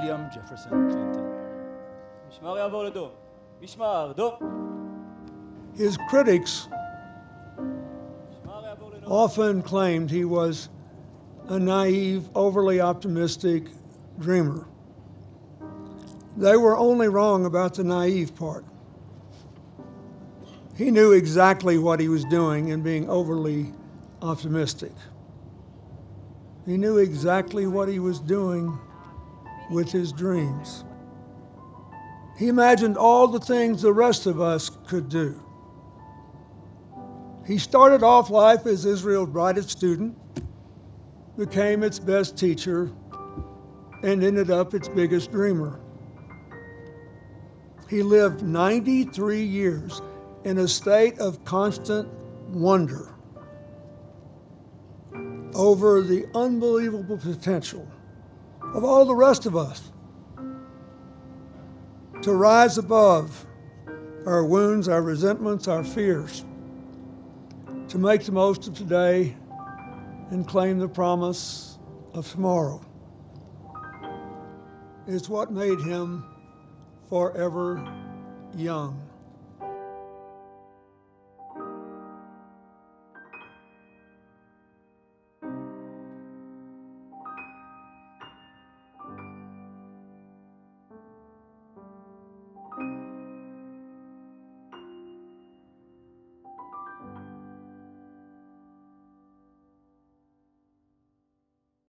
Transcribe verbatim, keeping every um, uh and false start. William Jefferson Clinton. His critics often claimed he was a naive, overly optimistic dreamer. They were only wrong about the naive part. He knew exactly what he was doing in being overly optimistic. He knew exactly what he was doing with his dreams. He imagined all the things the rest of us could do. He started off life as Israel's brightest student, became its best teacher, and ended up its biggest dreamer. He lived ninety-three years in a state of constant wonder over the unbelievable potential of all the rest of us to rise above our wounds, our resentments, our fears, to make the most of today and claim the promise of tomorrow. It's what made him forever young.